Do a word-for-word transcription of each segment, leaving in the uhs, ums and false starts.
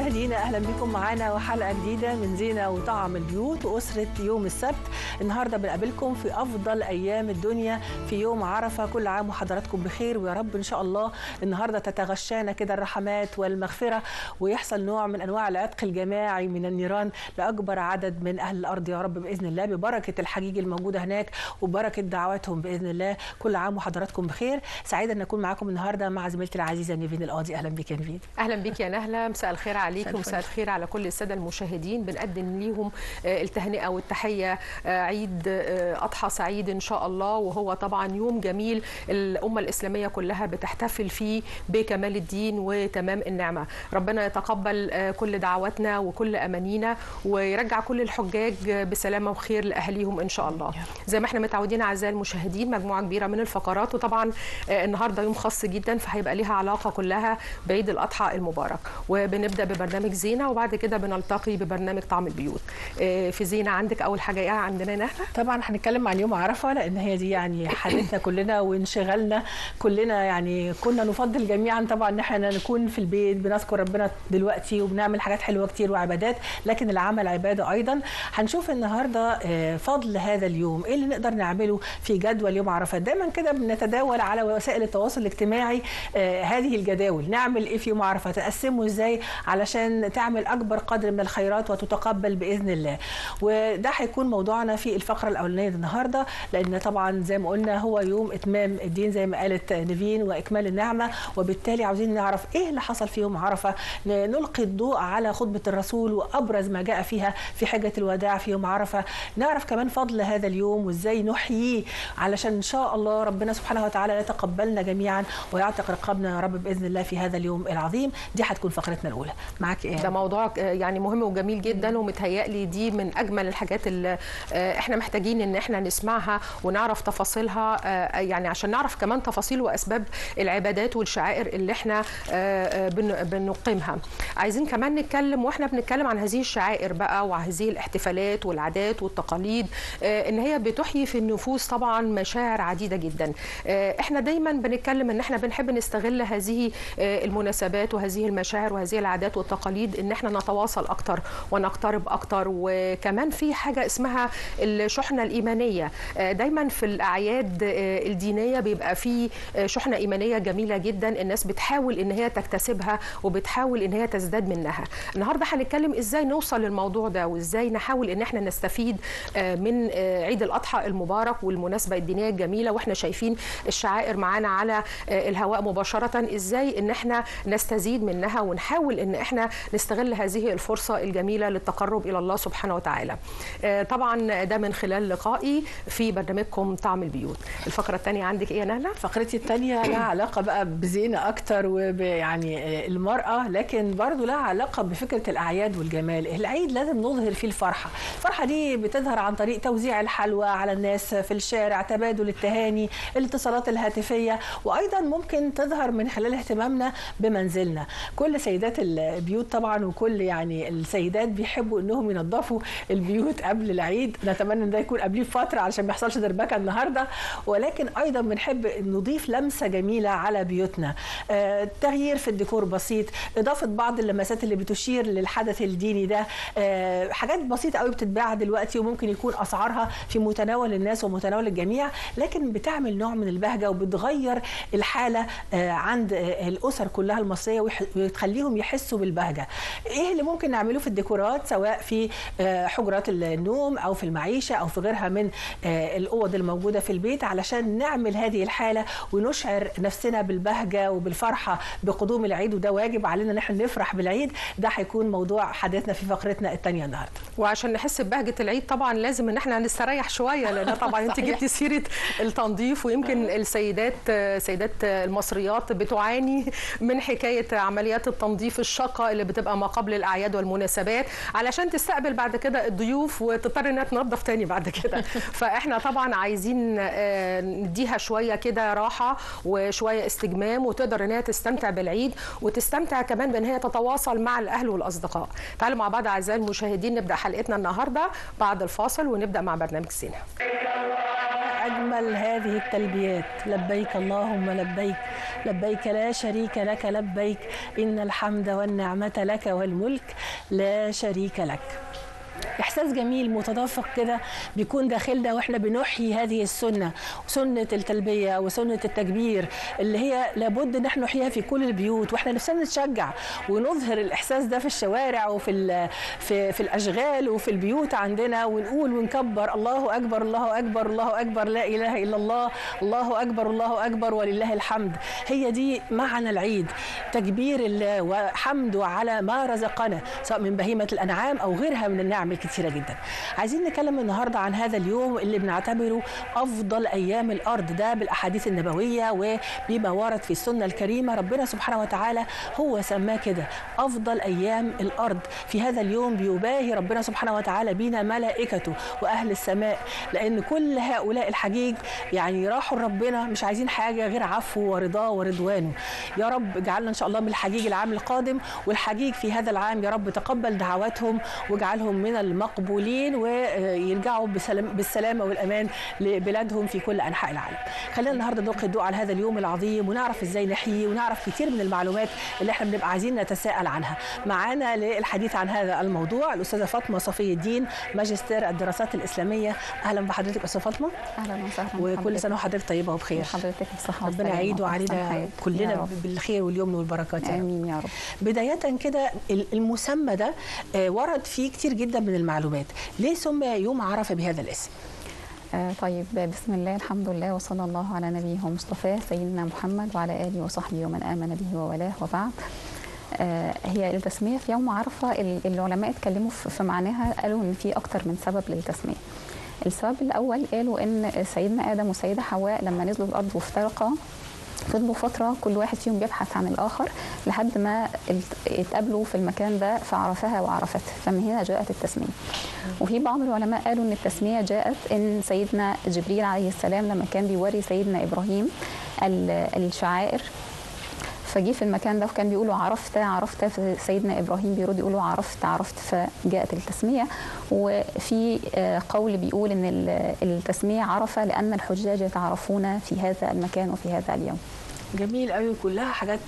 مشاهدينا اهلا بكم معانا وحلقه جديده من زينه وطعم البيوت واسره يوم السبت. النهارده بنقابلكم في افضل ايام الدنيا في يوم عرفه. كل عام وحضراتكم بخير ويا رب ان شاء الله النهارده تتغشانا كده الرحمات والمغفره ويحصل نوع من انواع العتق الجماعي من النيران لاكبر عدد من اهل الارض يا رب باذن الله، ببركه الحجيج الموجوده هناك وبركه دعواتهم باذن الله. كل عام وحضراتكم بخير. سعيده ان اكون معاكم النهارده مع زميلتي العزيزه نيفين القاضي. اهلا بك يا نيفين. اهلا بك يا نهله، مساء الخير عليك ومساء الخير على كل الساده المشاهدين. بنقدم ليهم التهنئه والتحيه، عيد اضحى سعيد ان شاء الله، وهو طبعا يوم جميل الامه الاسلاميه كلها بتحتفل فيه بكمال الدين وتمام النعمه. ربنا يتقبل كل دعواتنا وكل امانينا ويرجع كل الحجاج بسلامه وخير لاهاليهم ان شاء الله. زي ما احنا متعودين اعزائي المشاهدين مجموعه كبيره من الفقرات، وطبعا النهارده يوم خاص جدا فهيبقى ليها علاقه كلها بعيد الاضحى المبارك. وبنبدا ببرنامج زينه وبعد كده بنلتقي ببرنامج طعم البيوت. في زينه عندك اول حاجه ايه عندنا نهى؟ طبعا هنتكلم عن يوم عرفه لان هي دي يعني حالتنا كلنا وانشغالنا كلنا، يعني كنا نفضل جميعا طبعا ان احنا نكون في البيت بنذكر ربنا دلوقتي وبنعمل حاجات حلوه كتير وعبادات، لكن العمل عباده ايضا. هنشوف النهارده فضل هذا اليوم، ايه اللي نقدر نعمله في جدول يوم عرفه. دايما كده بنتداول على وسائل التواصل الاجتماعي هذه الجداول، نعمل ايه في يوم عرفه، تقسمه ازاي علشان تعمل اكبر قدر من الخيرات وتتقبل باذن الله. وده هيكون موضوعنا في الفقره الاولانيه النهارده، لان طبعا زي ما قلنا هو يوم اتمام الدين زي ما قالت نيفين واكمال النعمه، وبالتالي عاوزين نعرف ايه اللي حصل في يوم عرفه، نلقي الضوء على خطبه الرسول وابرز ما جاء فيها في حجه الوداع في يوم عرفه، نعرف كمان فضل هذا اليوم وازاي نحييه علشان ان شاء الله ربنا سبحانه وتعالى يتقبلنا جميعا ويعتق رقابنا يا رب باذن الله في هذا اليوم العظيم. دي هتكون فقرتنا الاولى. معاك ايه؟ ده موضوع يعني مهم وجميل جدا ومتهيألي دي من اجمل الحاجات اللي احنا محتاجين ان احنا نسمعها ونعرف تفاصيلها، يعني عشان نعرف كمان تفاصيل واسباب العبادات والشعائر اللي احنا بنقيمها. عايزين كمان نتكلم واحنا بنتكلم عن هذه الشعائر بقى وهذه الاحتفالات والعادات والتقاليد ان هي بتحيي في النفوس طبعا مشاعر عديده جدا. احنا دايما بنتكلم ان احنا بنحب نستغل هذه المناسبات وهذه المشاعر وهذه العادات والتقاليد ان احنا نتواصل اكتر ونقترب اكتر. وكمان في حاجه اسمها الشحنه الايمانيه، دايما في الاعياد الدينيه بيبقى في شحنه ايمانيه جميله جدا الناس بتحاول ان هي تكتسبها وبتحاول ان هي تزداد منها. النهارده هنتكلم ازاي نوصل للموضوع ده وازاي نحاول ان احنا نستفيد من عيد الاضحى المبارك والمناسبه الدينيه الجميله، واحنا شايفين الشعائر معانا على الهواء مباشره، ازاي ان احنا نستزيد منها ونحاول ان احنا نستغل هذه الفرصه الجميله للتقرب الى الله سبحانه وتعالى. طبعا ده من خلال لقائي في برنامجكم طعم البيوت. الفقره الثانيه عندك ايه يا نهله؟ فقرتي الثانيه لها علاقه بقى بزينه اكتر ويعني المراه، لكن برضو لها علاقه بفكره الاعياد والجمال. العيد لازم نظهر فيه الفرحه، الفرحه دي بتظهر عن طريق توزيع الحلوى على الناس في الشارع، تبادل التهاني، الاتصالات الهاتفيه، وايضا ممكن تظهر من خلال اهتمامنا بمنزلنا. كل سيدات البيوت طبعا وكل يعني السيدات بيحبوا انهم ينظفوا البيوت قبل العيد، نتمنى ان ده يكون قبليه بفتره علشان ما يحصلش دربكه النهارده، ولكن ايضا بنحب نضيف لمسه جميله على بيوتنا، آه، تغيير في الديكور بسيط، اضافه بعض اللمسات اللي بتشير للحدث الديني ده، آه، حاجات بسيطه قوي بتتباع دلوقتي وممكن يكون اسعارها في متناول الناس ومتناول الجميع، لكن بتعمل نوع من البهجه وبتغير الحاله آه عند آه الاسر كلها المصريه وتخليهم يحسوا بالبهجه. ايه اللي ممكن نعمله في الديكورات سواء في آه حجرات النوم او في المعيشه او في غيرها من آه الاوض الموجوده في البيت علشان نعمل هذه الحاله ونشعر نفسنا بالبهجه وبالفرحه بقدوم العيد، وده واجب علينا ان احنا نفرح بالعيد. ده هيكون موضوع حديثنا في فقرتنا الثانيه النهارده. وعشان نحس ببهجه العيد طبعا لازم ان احنا نستريح شويه، لان طبعا انت جبتي سيره التنظيف ويمكن السيدات سيدات المصريات بتعاني من حكايه عمليات التنظيف الشاقه اللي بتبقى ما قبل الاعياد والمناسبات علشان تستقبل بعد كده الضيوف وتضطر انها تنظف تاني بعد كده. فاحنا طبعا عايزين نديها شويه كده راحه وشويه استجمام وتقدر انها تستمتع بالعيد وتستمتع كمان بان هي تتواصل مع الاهل والاصدقاء. تعالوا مع بعض اعزائي المشاهدين نبدا حلقتنا النهارده بعد الفاصل ونبدا مع برنامج زينة. وأجمل هذه التلبيات: لبيك اللهم لبيك، لبيك لا شريك لك لبيك، إن الحمد والنعمة لك والملك لا شريك لك. إحساس جميل متدفق كده بيكون داخلنا وإحنا بنحيي هذه السنة، سنة التلبية وسنة التكبير اللي هي لابد إن إحنا نحييها في كل البيوت، وإحنا نفسنا نتشجع ونظهر الإحساس ده في الشوارع وفي في, في الأشغال وفي البيوت عندنا، ونقول ونكبر: الله أكبر الله أكبر الله أكبر، لا إله إلا الله، الله أكبر الله أكبر ولله الحمد. هي دي معنى العيد، تكبير الله وحمده على ما رزقنا سواء من بهيمة الأنعام أو غيرها من النعم كتيرة جدا. عايزين نتكلم النهارده عن هذا اليوم اللي بنعتبره افضل ايام الارض، ده بالاحاديث النبويه وبما ورد في السنه الكريمه، ربنا سبحانه وتعالى هو سماه كده افضل ايام الارض. في هذا اليوم بيباهي ربنا سبحانه وتعالى بينا ملائكته واهل السماء، لان كل هؤلاء الحجيج يعني راحوا لربنا مش عايزين حاجه غير عفوه ورضاه ورضوانه. يا رب اجعلنا ان شاء الله من الحجيج العام القادم، والحجيج في هذا العام يا رب تقبل دعواتهم واجعلهم من المقبولين ويرجعوا بالسلامه والامان لبلادهم في كل انحاء العالم. خلينا النهارده نلقي الضوء على هذا اليوم العظيم ونعرف ازاي نحييه، ونعرف كتير من المعلومات اللي احنا بنبقى عايزين نتساءل عنها. معانا للحديث عن هذا الموضوع الاستاذه فاطمه صفي الدين، ماجستير الدراسات الالاسلاميه. اهلا بحضرتك استاذه فاطمه. اهلا وسهلا، وكل سنه وحضرتك طيبه وبخير. حضرتك بصحه وسلامه، ربنا يعيد علينا كلنا بالخير واليمن والبركات يعني. يا رب. بدايه كده المسمى ده ورد فيه كتير جدا من المعلومات، ليه سمي يوم عرفة بهذا الاسم؟ آه طيب، بسم الله الحمد لله وصلى الله على نبيه ومصطفاه سيدنا محمد وعلى آله وصحبه ومن آمن به وولاه، وبعد. آه هي التسمية في يوم عرفة العلماء اتكلموا في معناها، قالوا ان في اكتر من سبب للتسمية. السبب الاول قالوا ان سيدنا آدم وسيدة حواء لما نزلوا الارض وافترقا فضلوا فترة كل واحد فيهم بيبحث عن الآخر لحد ما اتقابلوا في المكان ده فعرفها وعرفته، فمن هنا جاءت التسمية. وفي بعض العلماء قالوا إن التسمية جاءت إن سيدنا جبريل عليه السلام لما كان بيوري سيدنا إبراهيم الشعائر فجي في المكان ده وكان بيقولوا عرفت عرفت، فسيدنا إبراهيم بيرد يقولوا عرفت عرفت، فجاءت التسمية. وفي قول بيقول إن التسمية عرفة لأن الحجاج يتعرفون في هذا المكان وفي هذا اليوم. جميل قوي، كلها حاجات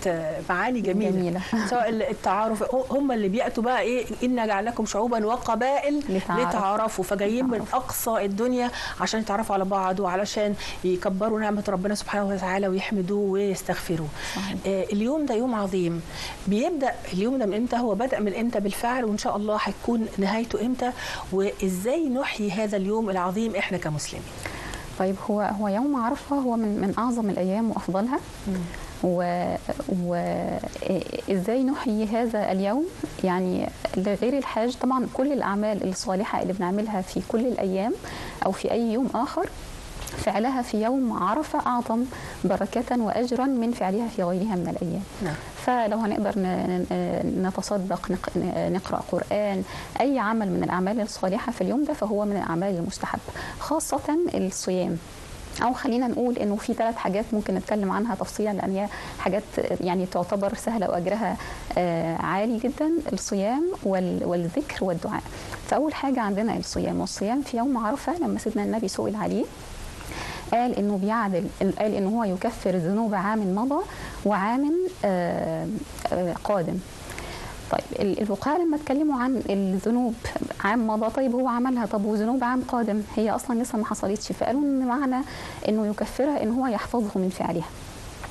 معاني جميله, جميلة. سواء التعارف، هم اللي بياتوا بقى ايه، ان جعلكم شعوبا وقبائل لتعارفوا، فجايين من اقصى الدنيا عشان يتعرفوا على بعض وعلشان يكبروا نعمه ربنا سبحانه وتعالى ويحمدوه ويستغفروه. آه اليوم ده يوم عظيم. بيبدا اليوم ده من امتى؟ هو بدا من امتى بالفعل، وان شاء الله هيكون نهايته امتى، وازاي نحيي هذا اليوم العظيم احنا كمسلمين؟ طيب، هو هو يوم عرفه هو من من اعظم الايام وافضلها. وازاي نحيي هذا اليوم؟ يعني غير الحج طبعا، كل الاعمال الصالحه اللي بنعملها في كل الايام او في اي يوم اخر، فعلها في يوم عرفه اعظم بركه واجرا من فعلها في غيرها من الايام. نعم. فلو هنقدر نتصدق، نقرأ قرآن، أي عمل من الأعمال الصالحة في اليوم ده فهو من الأعمال المستحبة، خاصة الصيام. أو خلينا نقول إنه في ثلاث حاجات ممكن نتكلم عنها تفصيلا، لأن هي حاجات يعني تعتبر سهلة وأجرها عالي جدا: الصيام والذكر والدعاء. فأول حاجة عندنا الصيام، والصيام في يوم عرفة لما سيدنا النبي سئل عليه قال إنه بيعدل، قال إنه هو يكفر ذنوب عام مضى وعام آآ آآ قادم. طيب، الفقهاء لما اتكلموا عن الذنوب عام مضى، طيب هو عملها، طب وذنوب عام قادم هي أصلا لسه ما حصلتش، فقالوا إن معنى إنه يكفرها إن هو يحفظه من فعلها.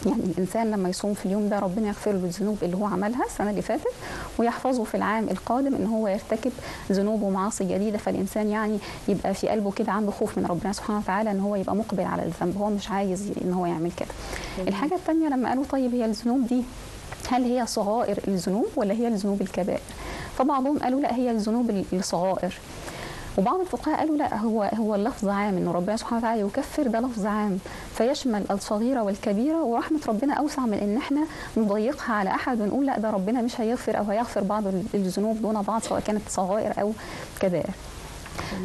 يعني الإنسان لما يصوم في اليوم ده ربنا يغفر له الذنوب اللي هو عملها السنة اللي فاتت، ويحفظه في العام القادم إن هو يرتكب ذنوب ومعاصي جديدة. فالإنسان يعني يبقى في قلبه كده عنده خوف من ربنا سبحانه وتعالى إن هو يبقى مقبل على الذنب، هو مش عايز إن هو يعمل كده. الحاجة الثانية لما قالوا طيب هي الذنوب دي هل هي صغائر الذنوب ولا هي الذنوب الكبائر؟ فبعضهم قالوا لا هي الذنوب الصغائر، وبعض الفقهاء قالوا لا هو هو اللفظ عام، ان ربنا سبحانه وتعالى يكفر ده لفظ عام فيشمل الصغيره والكبيره، ورحمه ربنا اوسع من ان احنا نضيقها على احد ونقول لا ده ربنا مش هيغفر او هيغفر بعض الذنوب دون بعض سواء كانت صغائر او كبائر.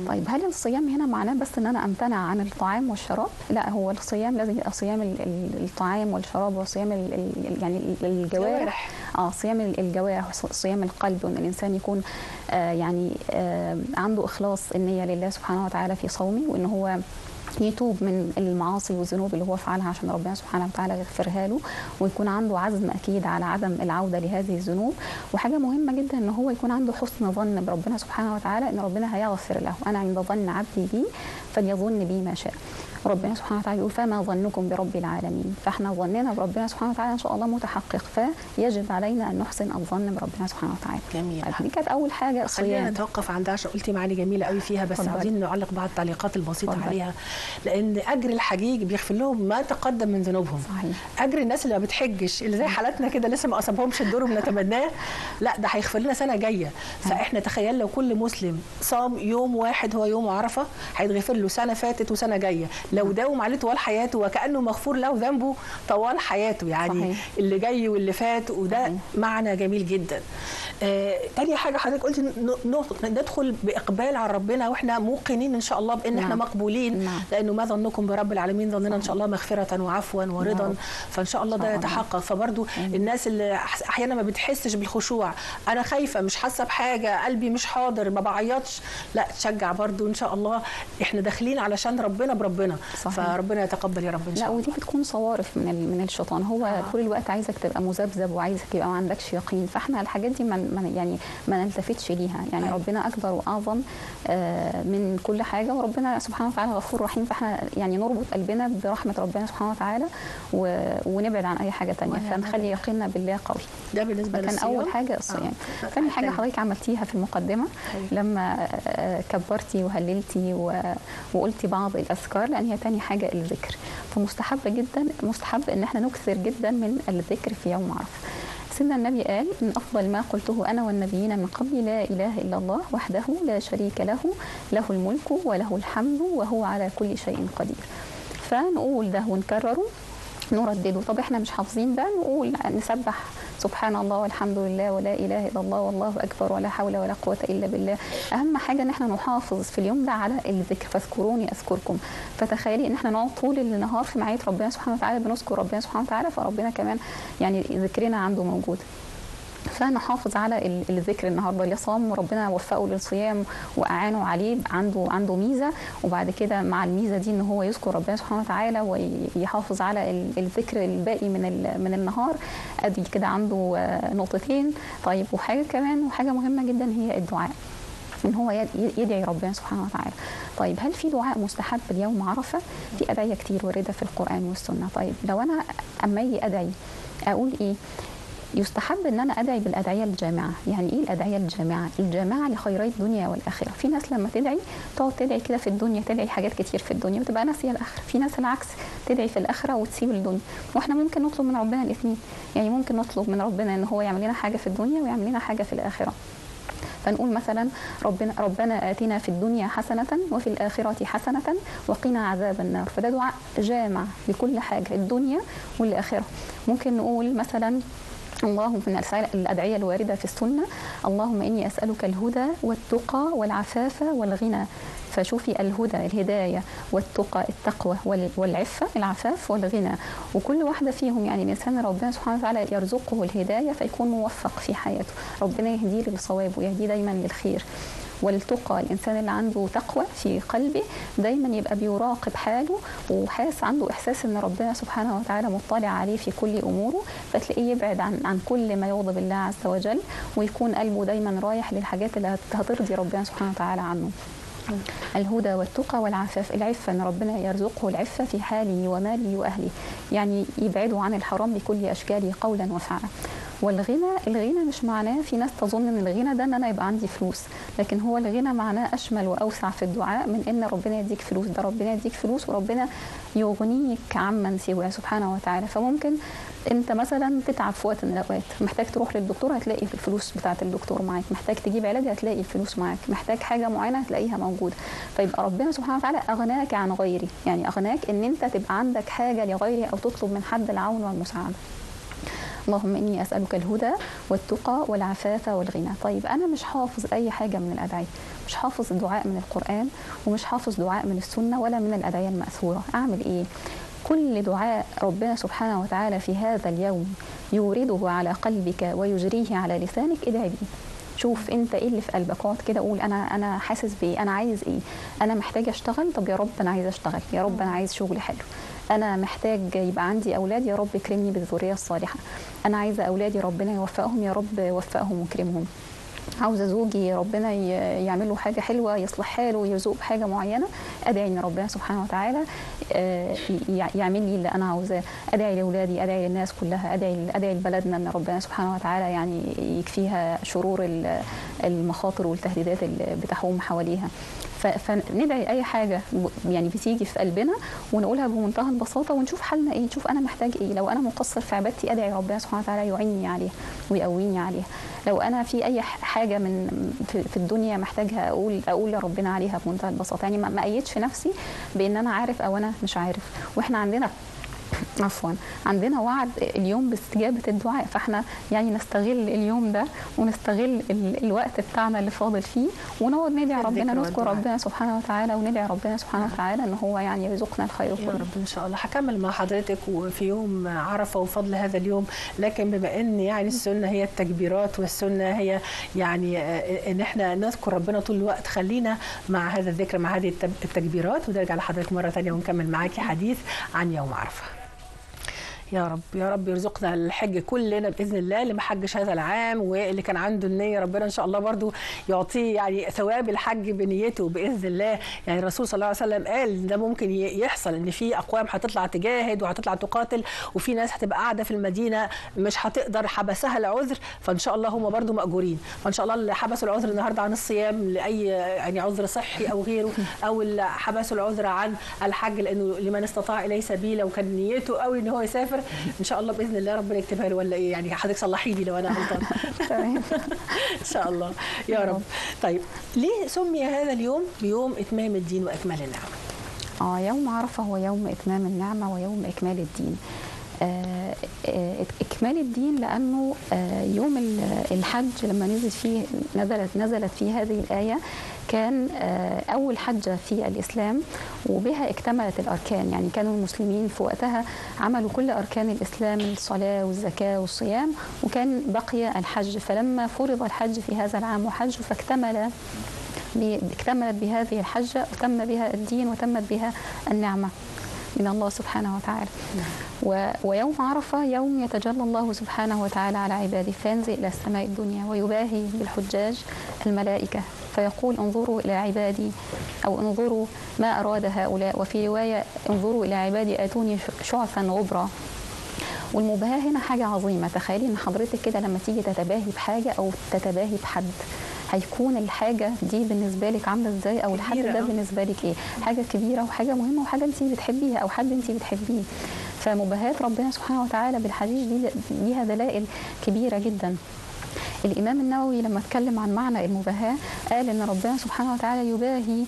طيب، هل الصيام هنا معناه بس ان انا امتنع عن الطعام والشراب؟ لا، هو الصيام لازم يبقى صيام الطعام والشراب وصيام يعني الجوارح اه صيام الجوارح وصيام القلب، وان الانسان يكون آه يعني آه عنده اخلاص النيه لله سبحانه وتعالى في صومه، وان هو يتوب من المعاصي والذنوب اللي هو فعلها عشان ربنا سبحانه وتعالى يغفرها له، ويكون عنده عزم اكيد على عدم العوده لهذه الذنوب. وحاجه مهمه جدا ان هو يكون عنده حسن ظن بربنا سبحانه وتعالى ان ربنا هيغفر له، انا عند ظن عبدي بي فليظن بي ما شاء. ربنا سبحانه وتعالى يقول فما ظنكم برب العالمين، فاحنا ظننا بربنا سبحانه وتعالى ان شاء الله متحقق، فيجب علينا ان نحسن الظن بربنا سبحانه وتعالى. جميل. دي كانت اول حاجه الصيام. خلينا نتوقف عندها عشان قلتي معالي جميله قوي فيها، بس عايزين نعلق بعض التعليقات البسيطه والبقى. عليها، لان اجر الحجيج بيغفر لهم ما تقدم من ذنوبهم. صحيح. اجر الناس اللي ما بتحجش اللي زي حالتنا كده لسه ما اصابهمش الدور وبنتمناه، لا ده هيغفر لنا سنه جايه. فاحنا تخيل لو كل مسلم صام يوم واحد هو يوم عرفه هيتغفر له سنه فاتت وسنه جايه، لو داوم عليه طوال حياته وكأنه مغفور له ذنبه طوال حياته، يعني صحيح. اللي جاي واللي فات، وده صحيح. معنى جميل جدا. آه، تاني حاجه حضرتك قلت ندخل باقبال على ربنا واحنا موقنين ان شاء الله بان نعم. احنا مقبولين، نعم. لانه ما ظنكم برب العالمين، ظننا ان شاء الله مغفره وعفوا ورضا، نعم. فان شاء الله ده يتحقق. فبرضو نعم. الناس اللي احيانا ما بتحسش بالخشوع، انا خايفه مش حاسه بحاجه، قلبي مش حاضر، ما بعيطش، لا تشجع برضو ان شاء الله احنا داخلين علشان ربنا بربنا، صحيح. فربنا يتقبل يا رب ان شاء الله. لا ودي بتكون صوارف من من الشيطان، هو آه. طول الوقت عايزك تبقى مذبذب وعايزك يبقى ما عندكش يقين، فاحنا الحاجات دي ما يعني ما نلتفتش ليها، يعني آه. ربنا اكبر واعظم آه من كل حاجه، وربنا سبحانه وتعالى غفور رحيم، فاحنا يعني نربط قلبنا برحمه ربنا سبحانه وتعالى ونبعد عن اي حاجه ثانيه، فنخلي يقيننا بالله قوي. ده بالنسبه للصيام كان اول حاجه الصيام. آه. ثاني حاجه حضرتك عملتيها في المقدمه، آه. لما آه كبرتي وهللتي وقلتي بعض الاذكار، لان هي تاني حاجه الذكر، فمستحب جدا مستحب ان احنا نكثر جدا من الذكر في يوم عرفه. سيدنا النبي قال ان افضل ما قلته انا والنبيين من قبلي لا اله الا الله وحده لا شريك له، له الملك وله الحمد وهو على كل شيء قدير. فنقول ده ونكرره نردده، طب احنا مش حافظين ده نقول نسبح سبحان الله والحمد لله ولا اله الا الله والله اكبر ولا حول ولا قوه الا بالله. اهم حاجه ان احنا نحافظ في اليوم ده على الذكر، فاذكروني اذكركم. فتخيلي ان احنا نقعد طول النهار في معيه ربنا سبحانه وتعالى بنذكر ربنا سبحانه وتعالى، فربنا كمان يعني ذكرنا عنده موجود، فنحافظ على الذكر النهارده. اللي صام وربنا وفقه للصيام واعانه عليه عنده عنده ميزه، وبعد كده مع الميزه دي ان هو يذكر ربنا سبحانه وتعالى ويحافظ على الذكر الباقي من من النهار، ادي كده عنده نقطتين. طيب وحاجه كمان وحاجه مهمه جدا هي الدعاء، ان هو يدعي ربنا سبحانه وتعالى. طيب هل في دعاء مستحب اليوم عرفه؟ في ادعيه كتير وارده في القران والسنه. طيب لو انا اما اجي ادعي اقول ايه؟ يستحب ان انا ادعي بالادعيه الجامعه. يعني ايه الادعيه الجامعه؟ الجامعه لخيري الدنيا والاخره. في ناس لما تدعي تقعد تدعي كده في الدنيا، تدعي حاجات كتير في الدنيا وتبقى ناسيه الاخره، في ناس العكس تدعي في الاخره وتسيب الدنيا، واحنا ممكن نطلب من ربنا الاثنين، يعني ممكن نطلب من ربنا ان هو يعمل لنا حاجه في الدنيا ويعمل لنا حاجه في الاخره. فنقول مثلا ربنا ربنا آتنا في الدنيا حسنة وفي الآخرة حسنة وقنا عذاب النار، فده دعاء جامع لكل حاجه الدنيا والاخره. ممكن نقول مثلا اللهم من الأدعية الواردة في السنة، اللهم إني أسألك الهدى والتقى والعفاف والغنى. فشوفي الهدى الهداية والتقى التقوى والعفة العفاف والغنى، وكل واحدة فيهم يعني الإنسان ربنا سبحانه وتعالى يرزقه الهداية فيكون موفق في حياته، ربنا يهديه للصواب ويهديه دايما للخير. والتقى الانسان اللي عنده تقوى في قلبه دايما يبقى بيراقب حاله وحاس عنده احساس ان ربنا سبحانه وتعالى مطلع عليه في كل اموره، فتلاقيه يبعد عن عن كل ما يغضب الله عز وجل، ويكون قلبه دايما رايح للحاجات اللي هترضي ربنا سبحانه وتعالى عنه. الهدى والتقى والعفاف، العفه ان ربنا يرزقه العفه في حاله وماله واهله، يعني يبعده عن الحرام بكل اشكاله قولا وفعلا. والغنى، الغنى مش معناه، في ناس تظن ان الغنى ده ان انا يبقى عندي فلوس، لكن هو الغنى معناه اشمل واوسع في الدعاء من ان ربنا يديك فلوس، ده ربنا يديك فلوس وربنا يغنيك عمن سواه سبحانه وتعالى. فممكن انت مثلا تتعب في وقت من الاوقات، محتاج تروح للدكتور هتلاقي الفلوس بتاعت الدكتور معاك، محتاج تجيب علاج هتلاقي الفلوس معاك، محتاج حاجه معينه هتلاقيها موجوده، فيبقى ربنا سبحانه وتعالى اغناك عن غيري، يعني اغناك ان انت تبقى عندك حاجه لغيري او تطلب من حد العون والمساعده. اللهم إني أسألك الهدى والتقى والعفاف والغنى. طيب أنا مش حافظ أي حاجة من الأدعية، مش حافظ دعاء من القرآن ومش حافظ دعاء من السنة ولا من الأدعية المأثورة، أعمل إيه؟ كل دعاء ربنا سبحانه وتعالى في هذا اليوم يورده على قلبك ويجريه على لسانك. ادعي بيه، شوف انت ايه اللي في قلبك، اقعد كده قول انا انا حاسس بايه، انا عايز ايه، انا محتاج اشتغل، طب يا رب انا عايز اشتغل، يا رب انا عايز شغل حلو، انا محتاج يبقى عندي اولاد، يا رب اكرمني بالذريه الصالحه، انا عايزه اولادي ربنا يوفقهم، يا رب وفقهم وكرمهم، عاوزه زوجي ربنا يعمل له حاجه حلوه، يصلح حاله ويرزقه بحاجه معينه، ادعي ان ربنا سبحانه وتعالى يعمل لي اللي انا عاوزاه، ادعي لاولادي، ادعي للناس كلها، ادعي ادعي لبلدنا ان ربنا سبحانه وتعالى يعني يكفيها شرور المخاطر والتهديدات اللي بتحوم حواليها. فندعي اي حاجه يعني بتيجي في قلبنا ونقولها بمنتهى البساطه، ونشوف حالنا ايه، نشوف انا محتاج ايه، لو انا مقصر في عبادتي ادعي ربنا سبحانه وتعالى يعيني عليها ويقويني عليها، لو انا في اي حاجه من في الدنيا محتاجها اقول اقول لربنا عليها بمنتهى البساطه. يعني ما ايدش نفسي بان انا عارف او انا مش عارف، واحنا عندنا عفوا عندنا وعد اليوم باستجابه الدعاء، فاحنا يعني نستغل اليوم ده ونستغل الوقت بتاعنا اللي فاضل فيه ونقعد ندعي ربنا، نذكر ربنا سبحانه وتعالى وندعي ربنا سبحانه وتعالى ان هو يعني يرزقنا الخير كله يا رب ان شاء الله. هكمل مع حضرتك وفي يوم عرفه وفضل هذا اليوم، لكن بما ان يعني السنه هي التكبيرات والسنه هي يعني ان احنا نذكر ربنا طول الوقت، خلينا مع هذا الذكر مع هذه التكبيرات، ونرجع لحضرتك مره ثانيه ونكمل معاكي حديث عن يوم عرفه. يا رب يا رب يرزقنا الحج كلنا باذن الله، اللي ما حجش هذا العام واللي كان عنده النيه ربنا ان شاء الله برضو يعطيه يعني ثواب الحج بنيته باذن الله. يعني الرسول صلى الله عليه وسلم قال ده ممكن يحصل، ان في اقوام هتطلع تجاهد وهتطلع تقاتل، وفي ناس هتبقى قاعده في المدينه مش هتقدر، حبسها العذر، فان شاء الله هم برضو ماجورين، فان شاء الله اللي حبسوا العذر النهارده عن الصيام لاي يعني عذر صحي او غيره، او اللي حبسوا العذر عن الحج لانه لمن استطاع اليه سبيلا وكان نيته قوي ان هو يسافر، ان شاء الله باذن الله ربنا يكتبها له ولا ايه، يعني حضرتك صلحي لي لو انا غلطانه. تمام ان شاء الله يا رب. طيب ليه سمي هذا اليوم بيوم اتمام الدين واكمال النعمه؟ اه يوم عرفه هو يوم اتمام النعمه ويوم اكمال الدين. آه اكمال الدين لانه آه يوم الحج لما نزل فيه نزلت نزلت فيه هذه الايه، كان أول حجة في الإسلام وبها اكتملت الأركان. يعني كانوا المسلمين في وقتها عملوا كل أركان الإسلام، الصلاة والزكاة والصيام، وكان بقي الحج. فلما فرض الحج في هذا العام وحج فاكتمل اكتملت بهذه الحجة وتم بها الدين وتمت بها النعمة من الله سبحانه وتعالى. نعم. ويوم عرفة يوم يتجلى الله سبحانه وتعالى على عباده، فينزل إلى السماء الدنيا ويباهي بالحجاج الملائكة فيقول انظروا إلى عبادي، أو انظروا ما أراد هؤلاء، وفي رواية انظروا إلى عبادي آتوني شعثا غبرا. والمباهاة هنا حاجة عظيمة، تخيلي إن حضرتك كده لما تيجي تتباهي بحاجة أو تتباهي بحد، هيكون الحاجه دي بالنسبه لك عامله ازاي، او الحد ده بالنسبه لك ايه، حاجه كبيره وحاجه مهمه وحاجه انت بتحبيها او حد انت بتحبيه. فمباهاة ربنا سبحانه وتعالى بالحجيج دي ليها دلائل كبيره جدا. الامام النووي لما اتكلم عن معنى المباهاة قال ان ربنا سبحانه وتعالى يباهي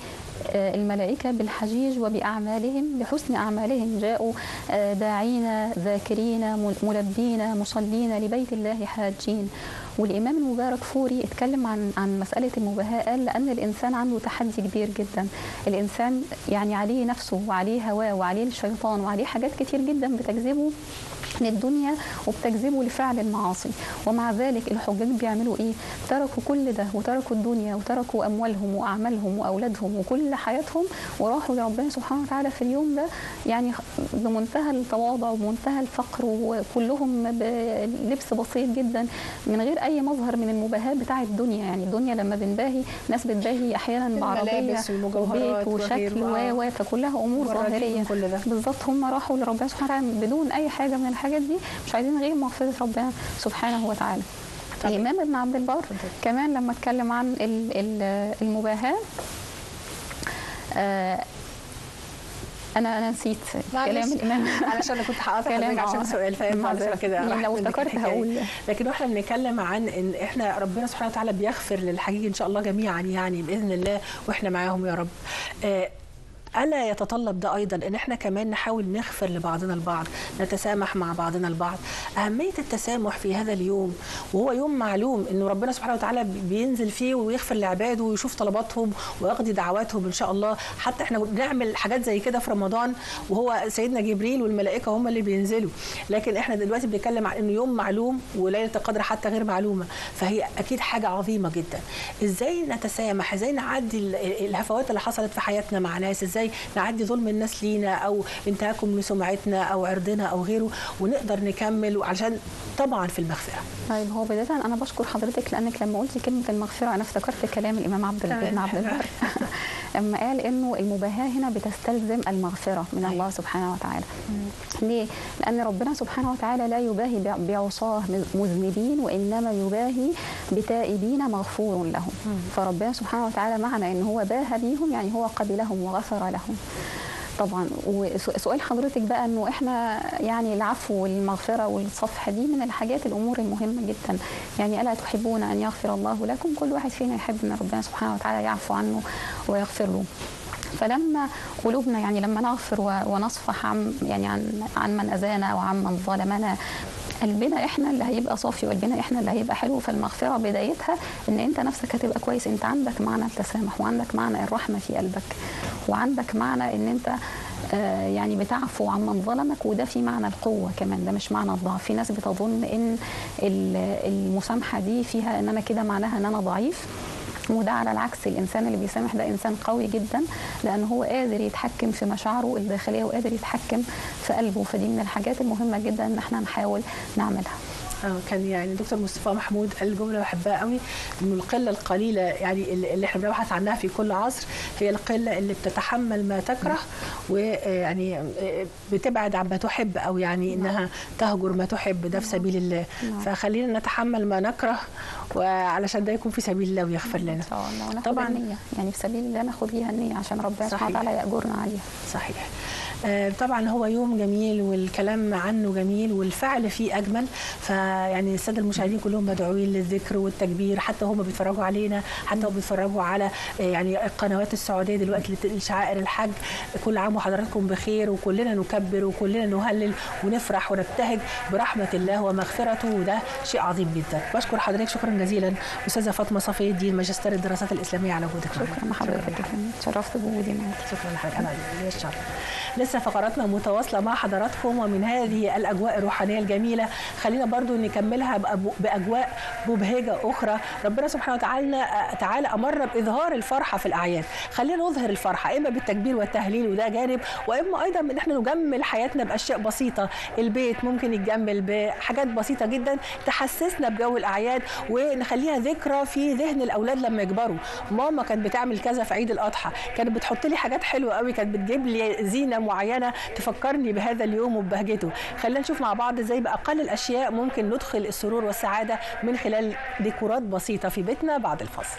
الملائكة بالحجيج وبأعمالهم بحسن أعمالهم، جاءوا داعين ذاكرين ملبين مصلين لبيت الله حاجين. والإمام المبارك فوري اتكلم عن عن مسألة المباهاة، قال لأن الإنسان عنده تحدي كبير جدا، الإنسان يعني عليه نفسه وعليه هواه وعليه الشيطان وعليه حاجات كتير جدا بتجذبه من الدنيا وبتجذبه لفعل المعاصي، ومع ذلك الحجاج بيعملوا ايه؟ تركوا كل ده وتركوا الدنيا وتركوا اموالهم واعمالهم واولادهم وكل حياتهم وراحوا لربنا سبحانه وتعالى في اليوم ده، يعني بمنتهى التواضع ومنتهى الفقر، وكلهم بلبس بسيط جدا من غير اي مظهر من المباهاة بتاع الدنيا. يعني الدنيا لما بنباهي ناس بتباهي احيانا بعربيه وبيت وشكل و و فكلها امور ظاهريه، بالظبط هم راحوا لربنا سبحانه وتعالى بدون اي حاجه من الحاجات دي، مش عايزين غير مغفرة ربنا سبحانه وتعالى. الإمام ابن عبد البر كمان لما اتكلم عن المباهاة، آه انا انا نسيت كلام الامام علشان انا كنت هقاطع حضرتك عشان سؤال، فاهم معلش كده لو افتكرت هقول. لكن واحنا بنتكلم عن ان احنا ربنا سبحانه وتعالى بيغفر للحجيج ان شاء الله جميعا يعني باذن الله، واحنا معاهم يا رب. آه ألا يتطلب ده أيضا أن احنا كمان نحاول نغفر لبعضنا البعض، نتسامح مع بعضنا البعض. أهمية التسامح في هذا اليوم، وهو يوم معلوم أنه ربنا سبحانه وتعالى بينزل فيه ويغفر لعباده ويشوف طلباتهم ويقضي دعواتهم إن شاء الله. حتى احنا بنعمل حاجات زي كده في رمضان وهو سيدنا جبريل والملائكة هم اللي بينزلوا، لكن احنا دلوقتي بنتكلم عن أنه يوم معلوم وليلة القدر حتى غير معلومة، فهي أكيد حاجة عظيمة جدا. إزاي نتسامح؟ إزاي نعدي الهفوات اللي حصلت في حياتنا مع ناس؟ إزاي نعدي ظلم الناس لينا أو انتهاكهم لسمعتنا أو عرضنا أو غيره، ونقدر نكمل علشان طبعا في المغفرة. طيب هو بداية أنا بشكر حضرتك لأنك لما قلتي كلمة المغفرة أنا افتكرت كلام الإمام عبد البر لما قال إنه المباهاة هنا بتستلزم المغفرة من الله سبحانه وتعالى. ليه؟ لأن ربنا سبحانه وتعالى لا يباهي بعصاه مذنبين وإنما يباهي بتائبين مغفور لهم. فربنا سبحانه وتعالى معنى إن هو باهى بيهم يعني هو قبلهم وغفر لهم. طبعا وسؤال حضرتك بقى انه احنا يعني العفو والمغفره والصفح دي من الحاجات الامور المهمه جدا، يعني الا تحبون ان يغفر الله لكم، كل واحد فينا يحب ان ربنا سبحانه وتعالى يعفو عنه ويغفر له. فلما قلوبنا يعني لما نغفر ونصفح عن يعني عن عن من اذانا وعمن ظلمنا، قلبنا احنا اللي هيبقى صافي وقلبنا احنا اللي هيبقى حلو. فالمغفره بدايتها ان انت نفسك هتبقى كويس، انت عندك معنى التسامح وعندك معنى الرحمه في قلبك وعندك معنى ان انت آه يعني بتعفو عمن ظلمك، وده في معنى القوه كمان، ده مش معنى الضعف. في ناس بتظن ان المسامحه دي فيها ان انا كده معناها ان انا ضعيف، وده على العكس. الانسان اللي بيسامح ده انسان قوي جدا لان هو قادر يتحكم في مشاعره الداخليه وقادر يتحكم في قلبه، فدي من الحاجات المهمه جدا ان احنا نحاول نعملها. كان يعني دكتور مصطفى محمود قال جمله بحبها قوي، انه القله القليله يعني اللي احنا بنبحث عنها في كل عصر هي القله اللي بتتحمل ما تكره ويعني بتبعد عما تحب، او يعني انها تهجر ما تحب، ده في سبيل الله. فخلينا نتحمل ما نكره وعلشان ده يكون في سبيل الله ويغفر لنا. طبعا النية. يعني في سبيل الله ناخد ليها النية عشان ربنا سبحانه وتعالى يأجرنا عليها. صحيح. آه طبعا هو يوم جميل والكلام عنه جميل والفعل فيه أجمل، فيعني السادة المشاهدين كلهم مدعوين للذكر والتكبير، حتى هم بيتفرجوا علينا، حتى هم بيتفرجوا على يعني القنوات السعودية دلوقتي لشعائر الحج. كل عام وحضراتكم بخير، وكلنا نكبر وكلنا نهلل ونفرح ونبتهج برحمة الله ومغفرته، وده شيء عظيم جدا. بشكر حضرتك شكرا جزيلا استاذه فاطمه صفي الدين ماجستير الدراسات الاسلاميه على وجودك. شكرا حضرتك، اتشرفت بوجودي معاكي. شكرا لحضرتك، انا ليا الشرف. لسه فقراتنا متواصله مع حضراتكم، ومن هذه الاجواء الروحانيه الجميله خلينا برضو نكملها باجواء مبهجه اخرى. ربنا سبحانه وتعالى تعالى امرنا باظهار الفرحه في الاعياد، خلينا نظهر الفرحه اما بالتكبير والتهليل وده جانب، واما ايضا ان احنا نجمل حياتنا باشياء بسيطه. البيت ممكن يتجمل بحاجات بسيطه جدا تحسسنا بجو الاعياد ونخليها ذكرى في ذهن الاولاد لما يكبروا. ماما كانت بتعمل كذا في عيد الاضحى، كانت بتحط لي حاجات حلوه قوي، كانت بتجيب لي زينه معينه تفكرني بهذا اليوم وببهجته. خلينا نشوف مع بعض ازاي باقل الاشياء ممكن ندخل السرور والسعاده من خلال ديكورات بسيطه في بيتنا بعد الفصل.